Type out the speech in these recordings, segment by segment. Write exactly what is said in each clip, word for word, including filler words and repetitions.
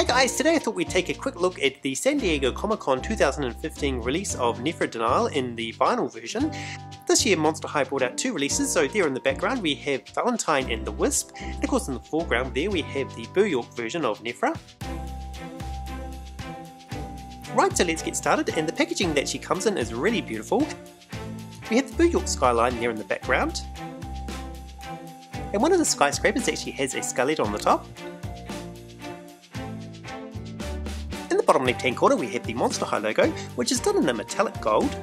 Hey guys, today I thought we'd take a quick look at the San Diego Comic-Con two thousand fifteen release of Nefera De Nile in the vinyl version. This year Monster High brought out two releases, so there in the background we have Valentine and the Wisp, and of course in the foreground there we have the Boo York version of Nefera. Right, so let's get started, and the packaging that she comes in is really beautiful. We have the Boo York skyline there in the background, and one of the skyscrapers actually has a skull head on the top. In the bottom left hand corner we have the Monster High logo, which is done in a metallic gold.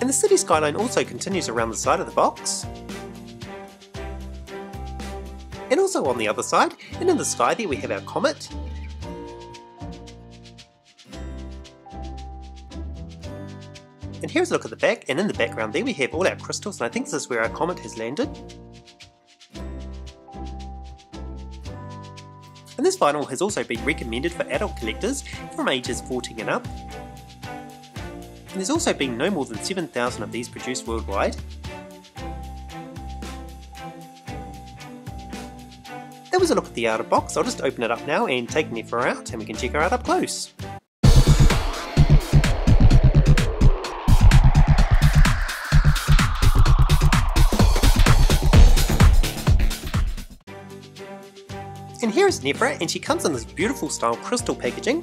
And the city skyline also continues around the side of the box. And also on the other side, and in the sky there we have our comet. And here's a look at the back, and in the background there we have all our crystals, and I think this is where our comet has landed. And this vinyl has also been recommended for adult collectors from ages fourteen and up. And there's also been no more than seven thousand of these produced worldwide. That was a look at the outer box. I'll just open it up now and take Nefera out, and we can check her out up close. And here is Nefera, and she comes in this beautiful style crystal packaging.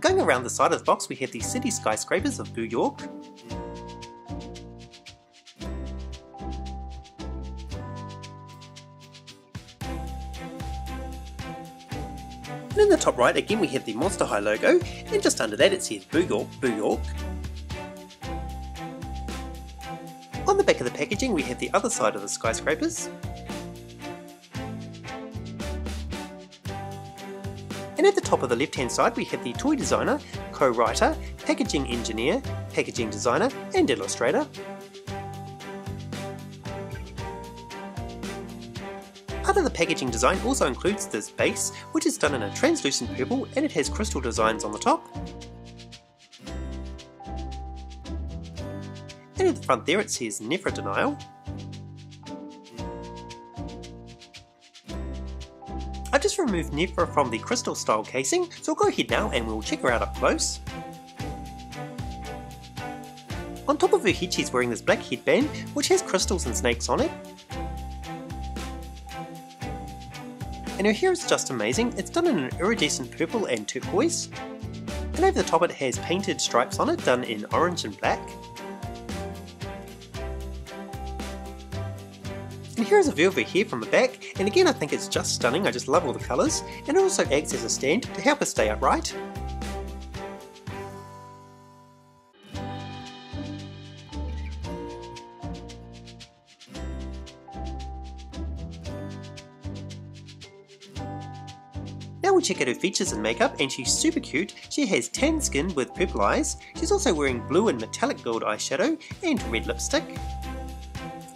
Going around the side of the box we have the city skyscrapers of Boo York. And in the top right again we have the Monster High logo, and just under that it says Boo York, Boo York. On the back of the packaging we have the other side of the skyscrapers. And at the top of the left hand side we have the toy designer, co-writer, packaging engineer, packaging designer and illustrator. Part of the packaging design also includes this base, which is done in a translucent purple, and it has crystal designs on the top. And at the front there it says Nefera De Nile. I've just removed Nefera from the crystal style casing, so I'll go ahead now and we'll check her out up close. On top of her head she's wearing this black headband, which has crystals and snakes on it. And her hair is just amazing. It's done in an iridescent purple and turquoise. And over the top it has painted stripes on it, done in orange and black. And here is a view of her hair from the back, and again I think it's just stunning. I just love all the colours, and it also acts as a stand to help her stay upright. Now we'll check out her features and makeup, and she's super cute. She has tan skin with purple eyes. She's also wearing blue and metallic gold eyeshadow and red lipstick.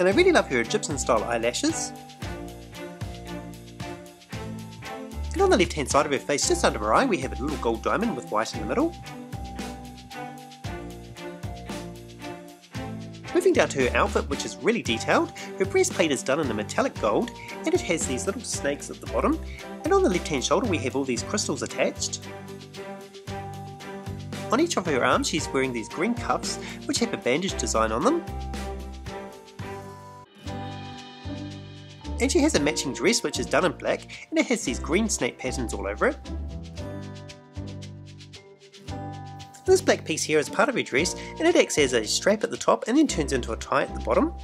And I really love her Egyptian style eyelashes. And on the left hand side of her face, just under her eye, we have a little gold diamond with white in the middle. Moving down to her outfit, which is really detailed, her breastplate is done in a metallic gold, and it has these little snakes at the bottom, and on the left hand shoulder we have all these crystals attached. On each of her arms she's wearing these green cuffs, which have a bandage design on them. And she has a matching dress which is done in black, and it has these green snake patterns all over it. This black piece here is part of her dress, and it acts as a strap at the top and then turns into a tie at the bottom.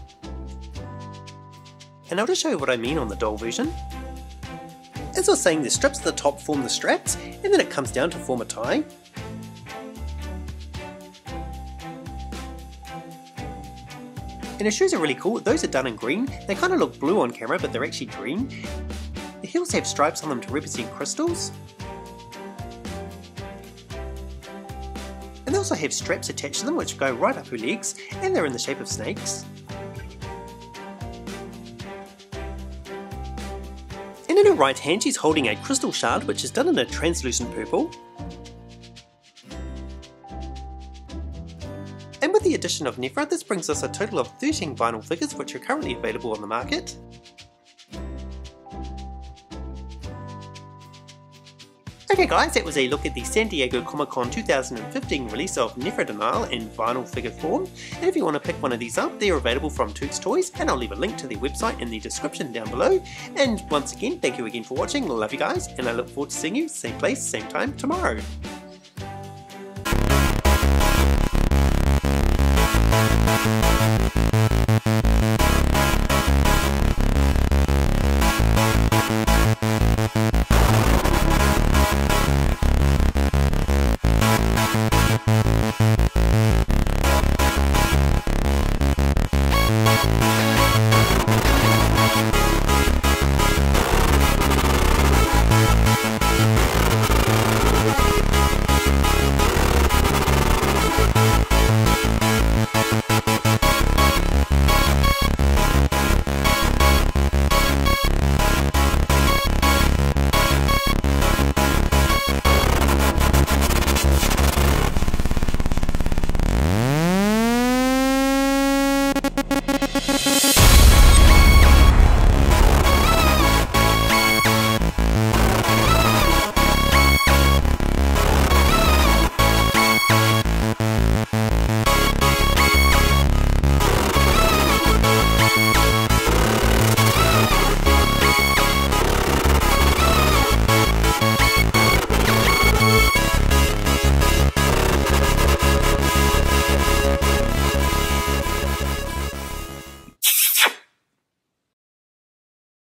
And I'll just show you what I mean on the doll version. As I was saying, the strips at the top form the straps, and then it comes down to form a tie. And her shoes are really cool. Those are done in green. They kind of look blue on camera, but they're actually green. The heels have stripes on them to represent crystals. And they also have straps attached to them which go right up her legs, and they're in the shape of snakes. And in her right hand she's holding a crystal shard which is done in a translucent purple. And with the addition of Nefera, this brings us a total of thirteen vinyl figures which are currently available on the market. Okay guys, that was a look at the San Diego Comic-Con two thousand fifteen release of Nefera De Nile in vinyl figure form, and if you want to pick one of these up, they're available from Toots Toys, and I'll leave a link to their website in the description down below. And once again, thank you again for watching, love you guys, and I look forward to seeing you, same place, same time, tomorrow.